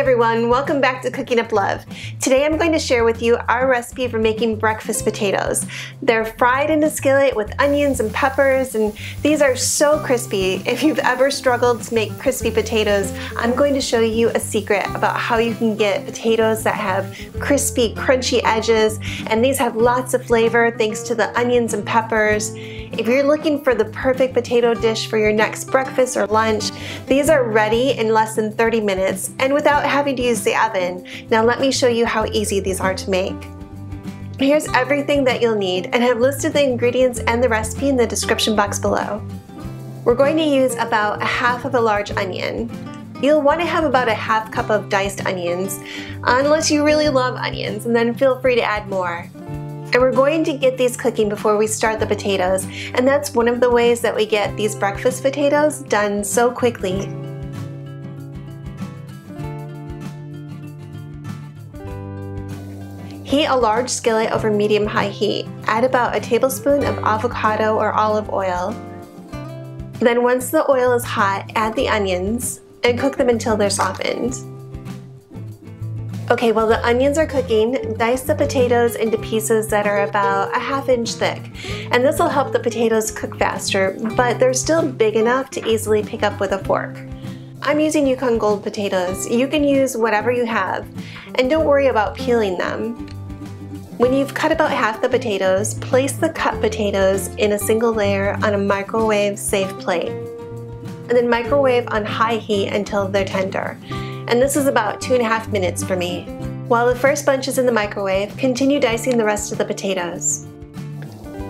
everyone, welcome back to Cooking Up Love. Today I'm going to share with you our recipe for making breakfast potatoes. They're fried in a skillet with onions and peppers, and these are so crispy. If you've ever struggled to make crispy potatoes, I'm going to show you a secret about how you can get potatoes that have crispy, crunchy edges, and these have lots of flavor thanks to the onions and peppers. If you're looking for the perfect potato dish for your next breakfast or lunch, these are ready in less than 30 minutes and without having to use the oven. Now let me show you how easy these are to make. Here's everything that you'll need, and I've listed the ingredients and the recipe in the description box below. We're going to use about a half of a large onion. You'll want to have about a half cup of diced onions, unless you really love onions, and then feel free to add more. And we're going to get these cooking before we start the potatoes, and that's one of the ways that we get these breakfast potatoes done so quickly. Heat a large skillet over medium-high heat. Add about a tablespoon of avocado or olive oil. Then once the oil is hot, add the onions and cook them until they're softened. Okay, while the onions are cooking, dice the potatoes into pieces that are about a ½ inch thick. And this will help the potatoes cook faster, but they're still big enough to easily pick up with a fork. I'm using Yukon Gold potatoes. You can use whatever you have, and don't worry about peeling them. When you've cut about half the potatoes, place the cut potatoes in a single layer on a microwave-safe plate. And then microwave on high heat until they're tender. And this is about 2.5 minutes for me. While the first bunch is in the microwave, continue dicing the rest of the potatoes.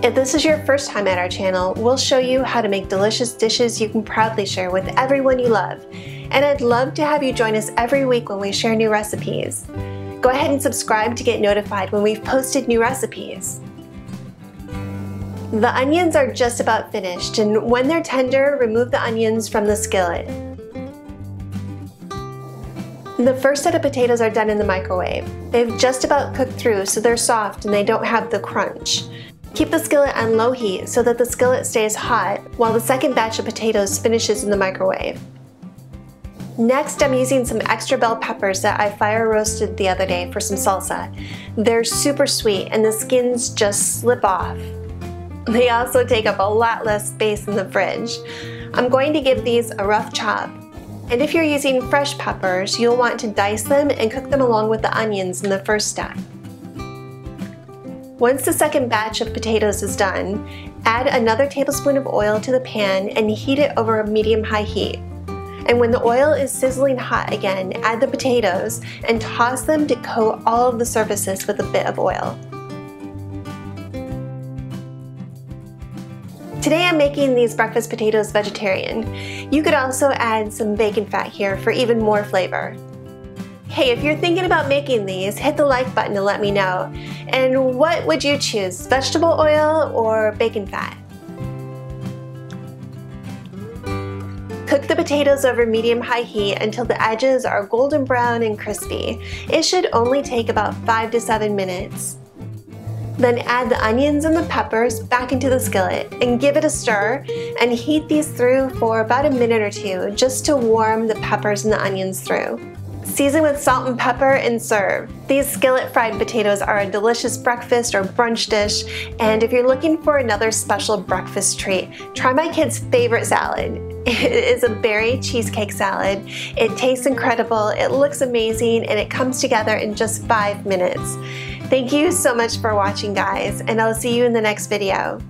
If this is your first time at our channel, we'll show you how to make delicious dishes you can proudly share with everyone you love. And I'd love to have you join us every week when we share new recipes. Go ahead and subscribe to get notified when we've posted new recipes. The onions are just about finished, and when they're tender, remove the onions from the skillet. The first set of potatoes are done in the microwave. They've just about cooked through, so they're soft and they don't have the crunch. Keep the skillet on low heat so that the skillet stays hot while the second batch of potatoes finishes in the microwave. Next, I'm using some extra bell peppers that I fire roasted the other day for some salsa. They're super sweet and the skins just slip off. They also take up a lot less space in the fridge. I'm going to give these a rough chop. And if you're using fresh peppers, you'll want to dice them and cook them along with the onions in the first step. Once the second batch of potatoes is done, add another tablespoon of oil to the pan and heat it over a medium-high heat. And when the oil is sizzling hot again, add the potatoes and toss them to coat all of the surfaces with a bit of oil. Today I'm making these breakfast potatoes vegetarian. You could also add some bacon fat here for even more flavor. Hey, if you're thinking about making these, hit the like button to let me know. And what would you choose, vegetable oil or bacon fat? Cook the potatoes over medium-high heat until the edges are golden brown and crispy. It should only take about 5 to 7 minutes. Then add the onions and the peppers back into the skillet and give it a stir and heat these through for about 1 minute or 2 just to warm the peppers and the onions through. Season with salt and pepper and serve. These skillet fried potatoes are a delicious breakfast or brunch dish, and if you're looking for another special breakfast treat, try my kids' favorite salad. It is a berry cheesecake salad. It tastes incredible, it looks amazing, and it comes together in just 5 minutes. Thank you so much for watching, guys, and I'll see you in the next video.